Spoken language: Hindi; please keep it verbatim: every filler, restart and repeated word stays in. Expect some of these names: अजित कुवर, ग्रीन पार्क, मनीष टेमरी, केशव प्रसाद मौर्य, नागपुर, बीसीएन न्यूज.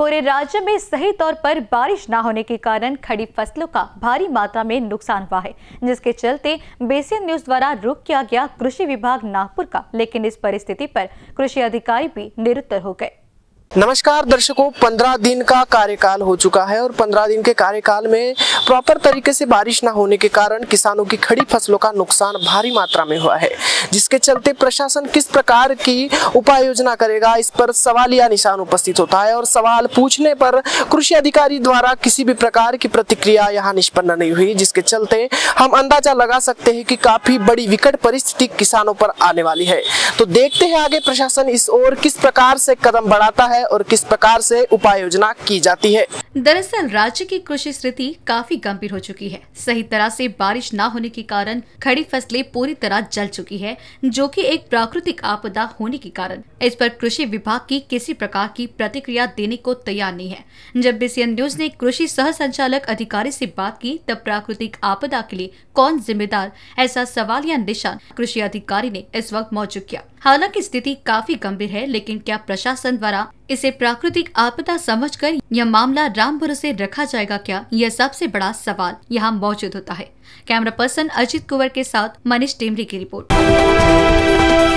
पूरे राज्य में सही तौर पर बारिश न होने के कारण खरीफ फसलों का भारी मात्रा में नुकसान हुआ है, जिसके चलते बीसीएन न्यूज द्वारा रुख किया गया कृषि विभाग नागपुर का, लेकिन इस परिस्थिति पर कृषि अधिकारी भी निरुत्तर हो गए। नमस्कार दर्शकों, पंद्रह दिन का कार्यकाल हो चुका है और पंद्रह दिन के कार्यकाल में प्रॉपर तरीके से बारिश न होने के कारण किसानों की खड़ी फसलों का नुकसान भारी मात्रा में हुआ है, जिसके चलते प्रशासन किस प्रकार की उपाय योजना करेगा इस पर सवालिया निशान उपस्थित होता है और सवाल पूछने पर कृषि अधिकारी द्वारा किसी भी प्रकार की प्रतिक्रिया यहाँ निष्पन्न नहीं हुई, जिसके चलते हम अंदाजा लगा सकते हैं कि काफी बड़ी विकट परिस्थिति किसानों पर आने वाली है। तो देखते हैं आगे प्रशासन इस ओर किस प्रकार से कदम बढ़ाता है और किस प्रकार से उपाय योजना की जाती है। दरअसल राज्य की कृषि स्थिति काफी गंभीर हो चुकी है। सही तरह से बारिश न होने के कारण खड़ी फसलें पूरी तरह जल चुकी है, जो कि एक प्राकृतिक आपदा होने के कारण इस पर कृषि विभाग की किसी प्रकार की प्रतिक्रिया देने को तैयार नहीं है। जब बीसीएन न्यूज ने कृषि सह संचालक अधिकारी से बात की, तब प्राकृतिक आपदा के लिए कौन जिम्मेदार, ऐसा सवाल या निशान कृषि अधिकारी ने इस वक्त मौजूद किया। हालांकि स्थिति काफी गंभीर है, लेकिन क्या प्रशासन द्वारा इसे प्राकृतिक आपदा समझकर यह मामला राम भरोसे रखा जाएगा क्या, यह सबसे बड़ा सवाल यहाँ मौजूद होता है। कैमरा पर्सन अजित कुवर के साथ मनीष टेमरी की रिपोर्ट।